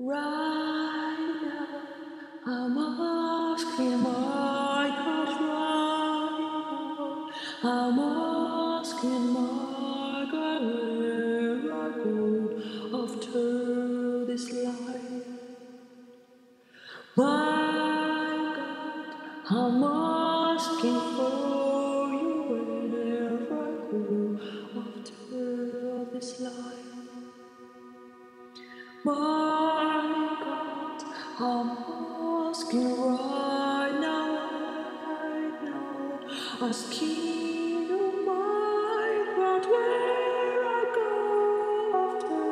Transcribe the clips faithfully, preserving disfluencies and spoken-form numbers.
Right now, I'm asking my God, right now, I'm asking my God where I go after this life. My God, I'm asking for you wherever I go after this life. My I'm asking right now, right now, asking you my God, where I go after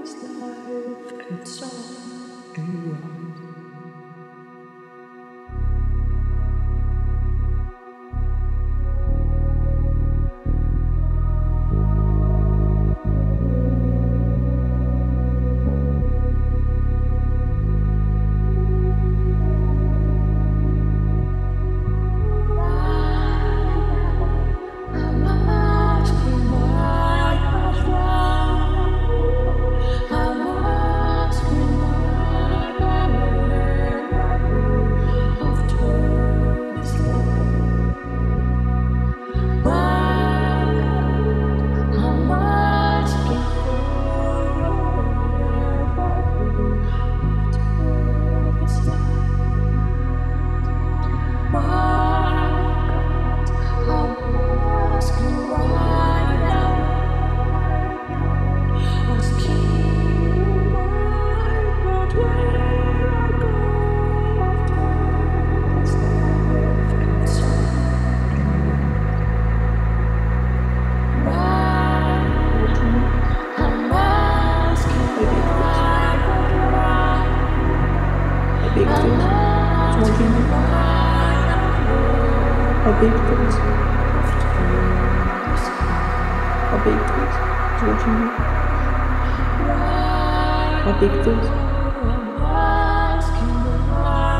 this life and song and world. A big place, a big place, towards you. A big place, a big place, towards you.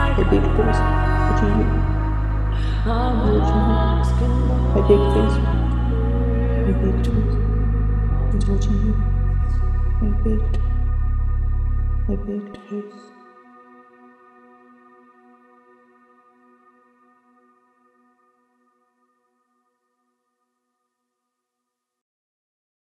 A big place, a big place, towards you. A big, a big place.